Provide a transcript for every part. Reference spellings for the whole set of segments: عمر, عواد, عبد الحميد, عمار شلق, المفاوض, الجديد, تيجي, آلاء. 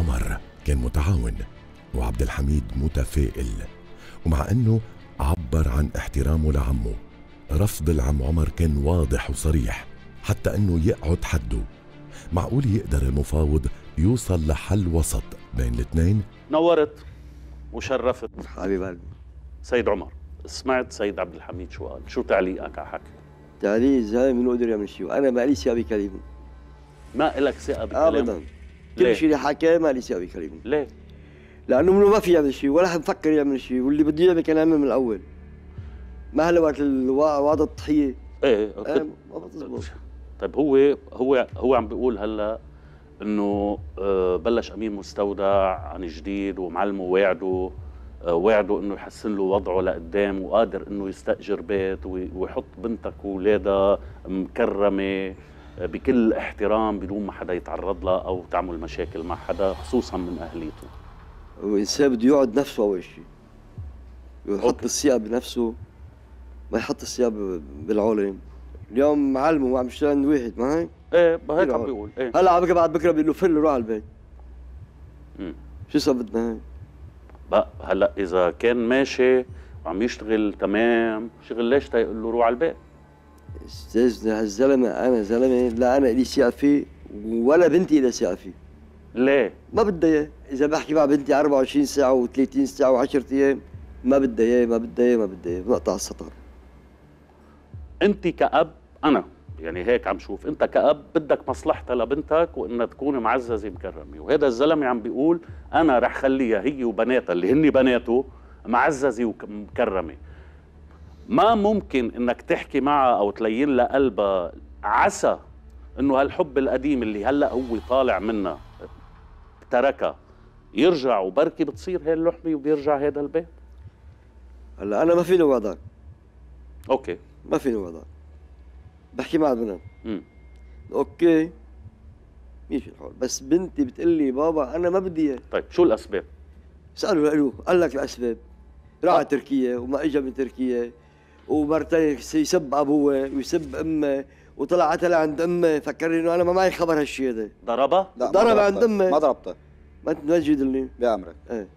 عمر كان متعاون وعبد الحميد متفائل، ومع أنه عبر عن احترامه لعمه، رفض العم عمر كان واضح وصريح حتى أنه يقعد حده. معقول يقدر المفاوض يوصل لحل وسط بين الاثنين؟ نورت وشرفت حبيب قلبي. سيد عمر، سمعت سيد عبد الحميد شو قال، شو تعليقك على حكي؟ تعليق الزلمه منه قدر يعمل شيء، وأنا ما لي ثقة بكلامه. ما إلك ثقة بكلامه؟ أبدا. كل شيء اللي حكاه ما لي ثقة بكلامه. ليه؟ لأنه منه ما في يعمل شيء ولا مفكر يعمل شيء، واللي بده يعمل كان يعمل من الأول. ما هلا وقت وعد التضحية. إيه ما بتزبط. طيب هو عم بيقول هلا إنه بلش أمين مستودع عن جديد ومعلمه ووعده إنه يحسن له وضعه لقدام، وقادر إنه يستأجر بيت ويحط بنتك وولادها مكرمة بكل احترام بدون ما حدا يتعرض لها أو تعمل مشاكل مع حدا، خصوصاً من أهليته. والإنسان بده يقعد نفسه أول شيء، يحط الثقة بنفسه، ما يحط الثقة بالعالم. اليوم معلمه عم يشتغل عند واحد، ما هيك؟ إيه هيك عم بيقول. إيه هلا عم بعد بكره بيقول له فل روح على البيت. شو صار بدنا هيك؟ بقى هلا اذا كان ماشي وعم يشتغل تمام شغل، ليش تيقول له روح على البيت؟ استاذنا هالزلمه، انا زلمه لا انا الي ثقه فيه ولا بنتي الي ثقه فيه. ليه؟ ما بدها اياه، اذا بحكي مع بنتي 24 ساعه و30 ساعه و10 ايام ما بدها اياه ما بدها اياه ما بدها اياه، بنقطع السطر. انت كأب، انا يعني هيك عم شوف، انت كأب بدك مصلحتها لبنتك وانها تكون معززه مكرمه، وهذا الزلمه عم بيقول انا رح خليها هي وبناتها اللي هن بناته معززه ومكرمه. ما ممكن انك تحكي معها او تلين لها قلبها، عسى انه هالحب القديم اللي هلا هو طالع منها تركها يرجع، وبركي بتصير هي اللحمه وبيرجع هذا البيت. هلا انا ما فيني وعدك. اوكي ما فيني وعدك. بحكي مع البنات اوكي ماشي الحال، بس بنتي بتقول لي بابا انا ما بدي اياه. طيب شو الاسباب؟ سالوا قالوا قال لك الاسباب راح على تركيا وما اجى من تركيا، ومرتين يسب ابوه ويسب امه، وطلع قتل عند امه، فكرني انه انا ما معي خبر هالشيء هذا. ضربها؟ ضرب عند امه. ما ضربته، ما تجدلني بامرك. ايه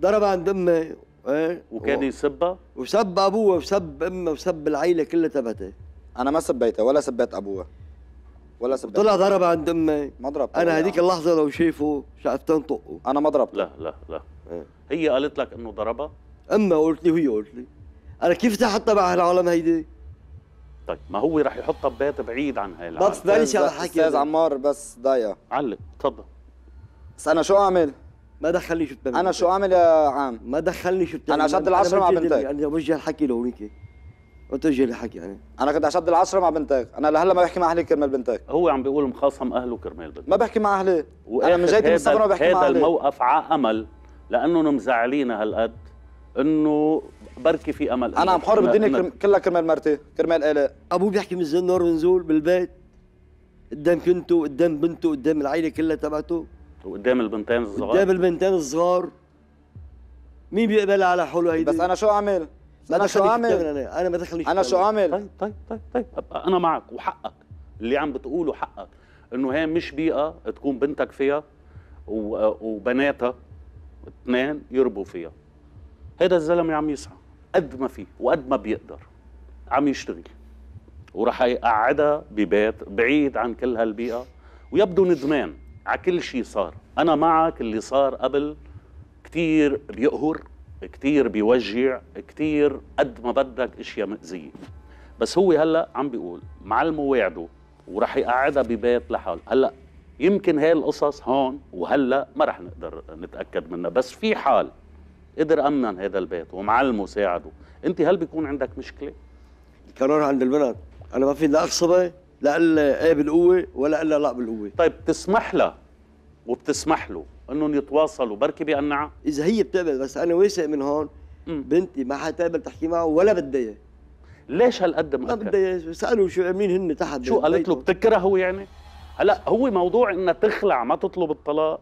ضرب عند امه. ايه وكان يسبها وسب ابوه وسب امه وسب العيله كلها تبعته. انا ما سبيته ولا سبيت ابوه ولا سبيت. طلع ضرب عند امي، ما ضربته. انا هذيك اللحظه لو شايفه شقفتين طقه. انا ما ضربته. لا لا لا إيه؟ هي قالت لك انه ضربها؟ امي قالت لي وهي قالت لي. انا كيف بدي احطها مع هالعالم هيدي؟ طيب ما هو رح يحطها ببيت بعيد عن هالعالم. بس دايش على الحكي استاذ عمار، بس ضايقه علق. تفضل. بس انا شو اعمل؟ ما دخلني شو بتعمل. انا شو اعمل يا عم؟ ما دخلني شو بتعمل. انا عشت العشره مع بنتك. انا بوجه الحكي لهونيك وتجي لي حكي. يعني انا كنت اشد العشره مع بنتك، انا لهلا ما بحكي مع اهلي كرمال بنتك. هو عم بيقول مخاصم اهله كرمال بنتك. ما بحكي مع اهلي، وانا من جايتي مستغرب ما بحكي مع اهلي. هذا الموقف ع امل لانه مزعلينا هالقد، انه بركي في امل. انا عم حارب الدنيا كلها كرمال مرتي، كرمال آلاء. ابوه بيحكي من زين نور ونزول بالبيت، قدام كنته قدام بنته قدام العيله كلها تبعته وقدام البنتين الصغار. قدام البنتين الصغار مين بيقبل على حوله هيدي؟ بس انا شو اعمل؟ أنا شو عامل؟ أنا ما دخلنيش. أنا شو عامل؟ طيب طيب طيب طيب أنا معك، وحقك اللي عم بتقوله حقك، إنه هي مش بيئة تكون بنتك فيها وبناتها اثنين يربوا فيها. هيدا الزلمة عم يسعى قد ما فيه وقد ما بيقدر، عم يشتغل وراح يقعدها ببيت بعيد عن كل هالبيئة، ويبدو ندمان على كل شيء صار. أنا معك، اللي صار قبل كتير بيقهر، كتير بيوجع، كتير قد ما بدك اشياء مأذية، بس هو هلا عم بيقول معلمه وعده ورح يقعدها ببيت لحال. هلا يمكن هاي القصص هون وهلا ما رح نقدر نتأكد منها، بس في حال قدر امن هذا البيت ومعلمه ساعده، انت هل بيكون عندك مشكلة؟ القرار عند البنات، انا ما في لا اغصبها لا الا ايه بالقوة ولا الا لا بالقوة. طيب بتسمح لها وبتسمح له انهم يتواصلوا بركي بقنعها؟ اذا هي بتقبل، بس انا واثق من هون بنتي ما حتقبل تحكي معه ولا بدها اياه. ليش هالقد مؤكد؟ ما بدها اياه، سالوا شو عاملين هن تحت. شو قالت له؟ بتكرهه يعني؟ هلا هو موضوع انها تخلع ما تطلب الطلاق،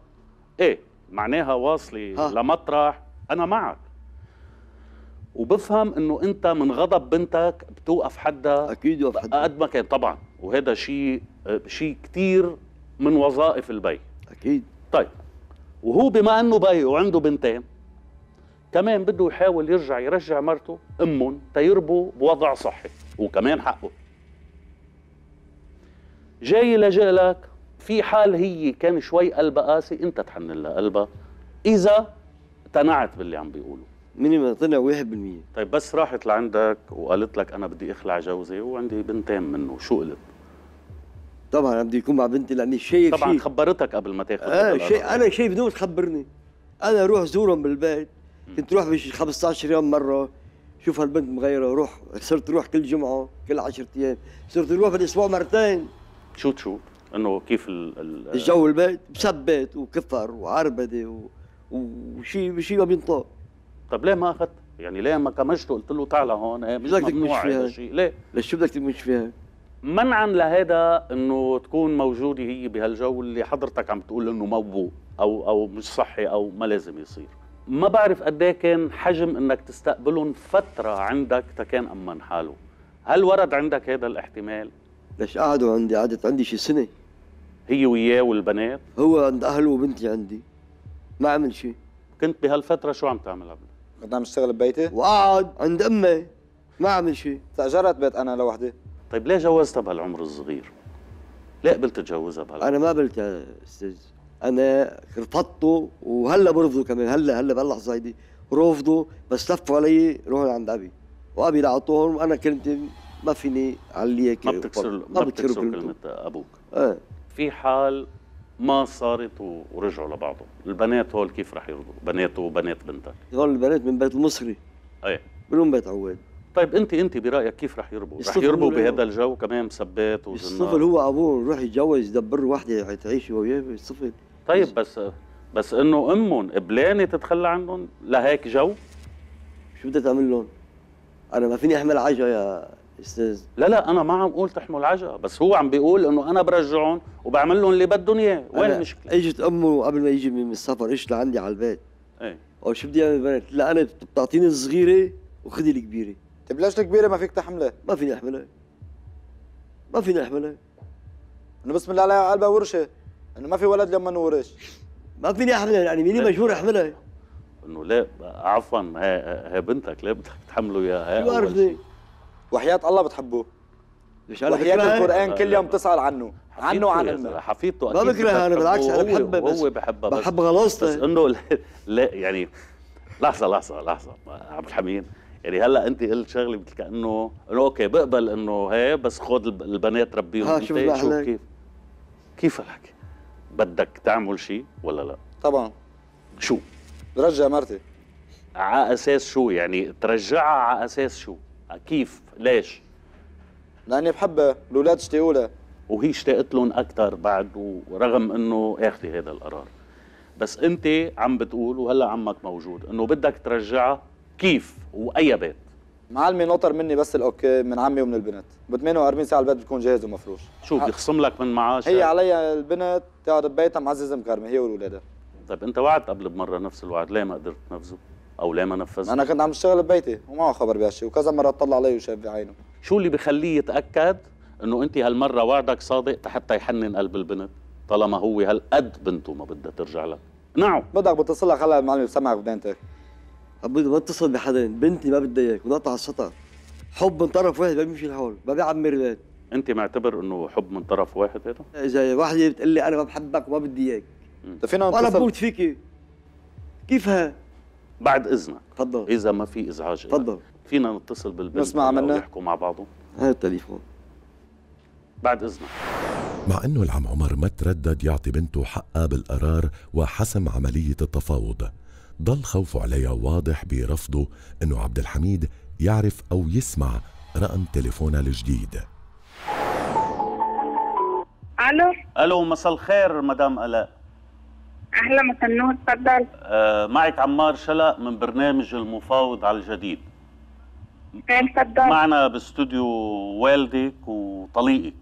ايه معناها واصله لمطرح انا معك، وبفهم انه انت من غضب بنتك بتوقف حدها. اكيد وقف حدها قد ما كان طبعا، وهذا شيء كثير من وظائف البي. اكيد. طيب وهو بما انه بي وعنده بنتين كمان بده يحاول يرجع مرته امهم تيربوا بوضع صحي وكمان حقه. جاي لجألك في حال هي كان شوي قلبها قاسي انت تحنن لها قلبها اذا اقتنعت باللي عم بيقولوا. مني ما طلع 1%. طيب بس راحت لعندك وقالت لك انا بدي اخلع جوزي وعندي بنتين منه، شو قلت؟ طبعا انا بدي يكون مع بنتي لاني شايف طبعا شيء. خبرتك قبل ما تاخذ انا شايف بدون ما تخبرني، انا اروح زورهم بالبيت، كنت اروح 15 يوم مره شوف هالبنت مغيره، روح صرت اروح كل جمعه كل 10 ايام، صرت اروح بالاسبوع مرتين. شو تشوف؟ انه كيف الجو البيت مثبت وكفر وعربده وشيء ما بينطق. طب ليه ما اخذت؟ يعني ليه ما كمشته قلت له تعال هون ايه ممنوع هذا الشيء؟ ليه؟ ليش شو بدك تمش فيها؟ منعا لهذا انه تكون موجوده هي بهالجو اللي حضرتك عم تقول انه موضوع او مش صحي او ما لازم يصير. ما بعرف قد ايه كان حجم انك تستقبلهم فتره عندك تكان امن حاله. هل ورد عندك هذا الاحتمال؟ ليش قعدوا عندي، قعدت عندي شي سنه هي وياه والبنات؟ هو عند اهله وبنتي عندي، ما عمل شيء. كنت بهالفتره شو عم تعمل قبل؟ كنت عم اشتغل ببيتي وقعد عند امي ما عمل شيء. استاجرت بيت انا لوحدي. طيب ليه جوزتها بهالعمر الصغير؟ ليه قبلت تجوزها بهالعمر؟ انا ما قبلت يا استاذ، انا رفضته وهلا برفضه كمان، هلا بهاللحظه هيدي رافضه، بس لفوا علي روحوا عند ابي وابي لعطوهم وانا كنت ما فيني عليك. ما بتكسر كلمه ابوك. ايه في حال ما صارت ورجعوا لبعضهم، البنات هول كيف رح يرضوا؟ بناته وبنات بنتك هول البنات من بيت المصري. ايه من بيت عواد. طيب انت برايك كيف رح يربوا؟ رح يربوا بهذا الجو كمان مثبات وزنار؟ الطفل هو ابوه يروح يتجوز يدبر وحده تعيش هو وياه الطفل. طيب بس انه امهم قبلانه تتخلى عنهم لهيك جو؟ شو بدها تعمل لهم؟ انا ما فيني احمل عجقه يا استاذ. لا انا ما عم اقول تحمل عجقه، بس هو عم بيقول انه انا برجعهم وبعمل لهم اللي بدهم اياه، وين المشكله؟ اجت امه قبل ما يجي من السفر اجت لعندي على البيت. ايه او شو بدي اعمل بنات؟ لا انا بتعطيني الصغيره وخذي الكبيره. طيب ليش الكبيره ما فيك تحملها؟ ما فيني احملها. انه بسم الله عليها قلبها ورشه، انه ما في ولد لما نورش. ما فيني احملها يعني مين مجبور احملها؟ انه لا عفوا هي بنتك ليه بدك تحمله اياها؟ شو عرفني؟ وحياة الله بتحبوه. وحياة القرآن كل يوم بتسأل عنه وعن امه. حفيدته اكيد ما بكرهها انا، بالعكس انا بحبها بس هو بحبها بس بحب غلاصته. بس انه لا يعني لحظة عبد الحميد، يعني هلا انت قلت شغله مثل كانه اوكي بقبل انه هي بس خذ البنات ربيهم. ها شوف كيف الحكي؟ بدك تعمل شيء ولا لا؟ طبعا. شو؟ برجع مرتي. على اساس شو؟ يعني ترجعها على اساس شو؟ كيف؟ ليش؟ لاني بحبها، الاولاد اشتاقوا لها وهي اشتاقت لهم اكثر بعد، ورغم انه اخذتي هذا القرار. بس انت عم بتقول وهلا عمك موجود انه بدك ترجعها، كيف واي بيت؟ معلمي نطر مني بس الاوكي من عمي ومن البنت، ب 48 ساعه البيت بتكون جاهز ومفروش. شو بيخصم لك من معاشها؟ هي عليها البنت تقعد ببيتها معززه مكرمه هي واولادها. طيب انت وعدت قبل بمره نفس الوعد، ليه ما قدرت تنفذه؟ او ليه ما نفذت؟ انا كنت عم اشتغل ببيتي وما خبر بهالشيء، وكذا مره طلع علي وشاف بعينه. شو اللي بخليه يتاكد انه انت هالمره وعدك صادق حتى يحنن قلب البنت طالما هو هالقد بنته ما بدها ترجع لك؟ نعم بدك بتصل لك هلا المعلم بسمعك بدانتك. بدي ما اتصل بحدا، بنتي ما بدها اياك ونقطع السطر. حب من طرف واحد ما بيمشي الحول، ما بيعمر البيت. انت معتبر انه حب من طرف واحد هذا؟ اذا وحده بتقول لي انا ما بحبك وما بدي اياك وانا بموت فيكي، كيفها؟ بعد اذنك تفضل اذا ما في ازعاج تفضل فينا نتصل بالبنت نسمع منها ونحكوا مع بعضهم. هذا التليفون بعد اذنك. مع انه العم عمر ما تردد يعطي بنته حقها بالقرار وحسم عمليه التفاوض، ضل خوفه عليها واضح برفضه انه عبد الحميد يعرف او يسمع رقم تليفونها الجديد. الو مساء الخير مدام آلاء. اهلا مساء النور، تفضل. معك عمار شلق من برنامج المفاوض على الجديد. ايه تفضل. معنا باستوديو والدك وطليقك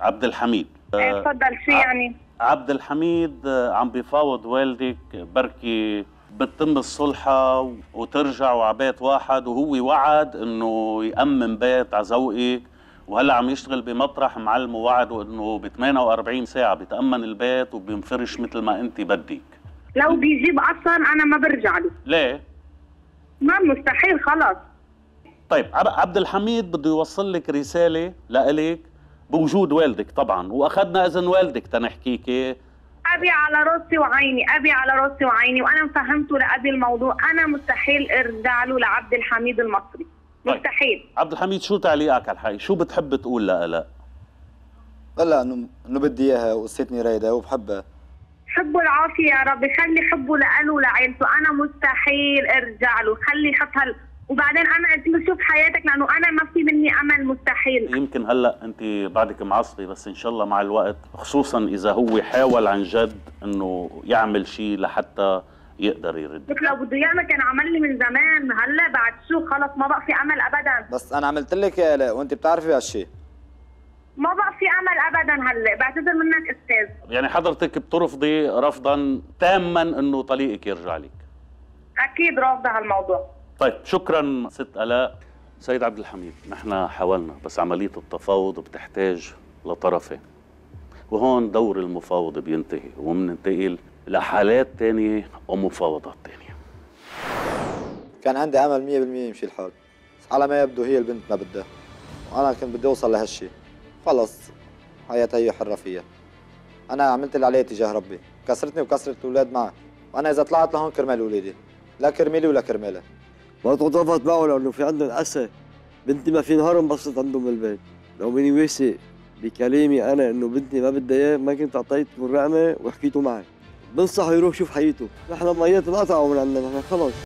عبد الحميد. ايه تفضل. شو يعني؟ عبد الحميد عم بيفاوض والدك بركي بتتم الصلحه وترجعوا على بيت واحد، وهو وعد انه يامن بيت على ذوقك، وهلا عم يشتغل بمطرح معلمه وعده انه ب 48 ساعه بيتامن البيت وبينفرش مثل ما انت بدك. لو بيجيب اصلا انا ما برجع له. ليه؟ ما مستحيل خلص. طيب عبد الحميد بده يوصل لك رساله لإلك بوجود والدك طبعا، واخذنا اذن والدك تنحكيكي. ابي على راسي وعيني، ابي على راسي وعيني، وانا مفهمته لابي الموضوع، انا مستحيل ارجع له لعبد الحميد المصري، مستحيل. طيب. عبد الحميد شو تعليقك على الحقيقة؟ شو بتحب تقول لآلاء؟ لا انه بدي اياها وقصتني رايده وبحبها. حبه العافيه يا رب، خلي حبه لإله ولعيلته، انا مستحيل ارجع له، خلي يحط هال وبعدين انا انت شوف حياتك، لانه انا ما في مني امل، مستحيل. يمكن هلا انت بعدك معصبه، بس ان شاء الله مع الوقت، خصوصا اذا هو حاول عن جد انه يعمل شيء لحتى يقدر يرد. لك لو بده يعمل كان عمل لي من زمان، هلا بعد شو خلص ما بقى في امل ابدا. بس انا عملت لك يا آلاء وانت بتعرفي هالشيء. ما بقى في امل ابدا، هلا بعتذر منك استاذ. يعني حضرتك بترفضي رفضا تاما انه طليقك يرجع لك. اكيد رافضه هالموضوع. طيب شكرا ست آلاء. سيد عبد الحميد، نحن حاولنا، بس عملية التفاوض بتحتاج لطرفين، وهون دور المفاوض بينتهي ومننتقل لحالات تانية ومفاوضات تانية. كان عندي أمل 100% يمشي الحال، بس على ما يبدو هي البنت ما بدها، وأنا كنت بدي أوصل لهالشي، خلص حياتها هي حرة فيها. أنا عملت اللي علي تجاه ربي، كسرتني وكسرت الأولاد معي، وأنا إذا طلعت لهون كرمال أولادي، لا كرمالي ولا كرمالها. برضه ضافت معه لانه في عندهم أسى، بنتي ما في نهار انبسط عندهم بالبيت، لو مني واثق بكلامي انا انه بنتي ما بدها اياه ما كنت اعطيته الرقمه وحكيته معي. بنصحه يروح يشوف حياته، نحن ميات انقطعوا من عندنا، نحن خلص.